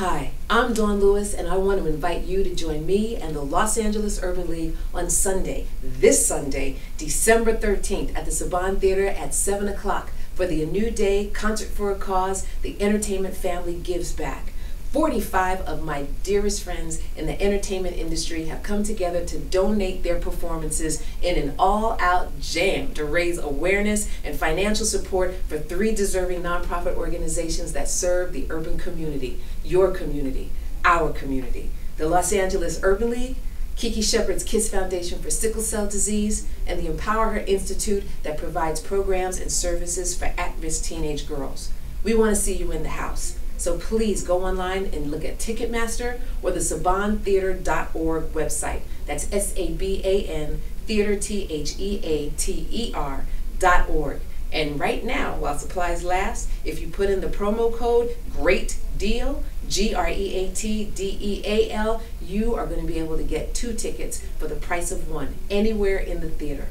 Hi, I'm Dawn Lewis, and I want to invite you to join me and the Los Angeles Urban League on Sunday, this Sunday, December 13th at the Saban Theater at 7 o'clock for the A New Day Concert for a Cause, the entertainment family gives back. 45 of my dearest friends in the entertainment industry have come together to donate their performances in an all-out jam to raise awareness and financial support for 3 deserving nonprofit organizations that serve the urban community, your community, our community. The Los Angeles Urban League, Kiki Shepard's Kiss Foundation for Sickle Cell Disease, and the Empower Her Institute that provides programs and services for at-risk teenage girls. We want to see you in the house. So please go online and look at Ticketmaster or the sabantheater.org website. That's S-A-B-A-N, theater, T-H-E-A-T-E-R.org. And right now, while supplies last, if you put in the promo code GREAT DEAL, G-R-E-A-T-D-E-A-L, you are going to be able to get 2 tickets for the price of 1, anywhere in the theater.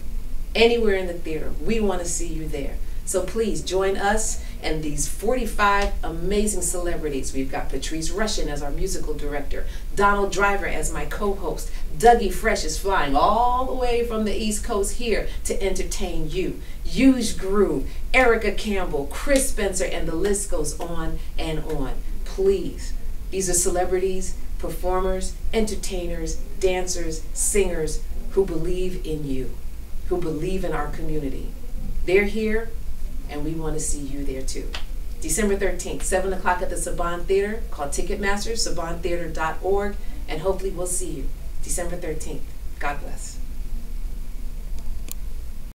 Anywhere in the theater. We want to see you there. So please join us and these 45 amazing celebrities. We've got Patrice Rushen as our musical director, Donald Driver as my co-host, Dougie Fresh is flying all the way from the East Coast here to entertain you, Hugh Groove, Erica Campbell, Chris Spencer, and the list goes on and on. Please, these are celebrities, performers, entertainers, dancers, singers who believe in you, who believe in our community. They're here. And we want to see you there too. December 13th, 7 o'clock at the Saban Theater. Call Ticketmaster, sabantheater.org, and hopefully we'll see you December 13th. God bless.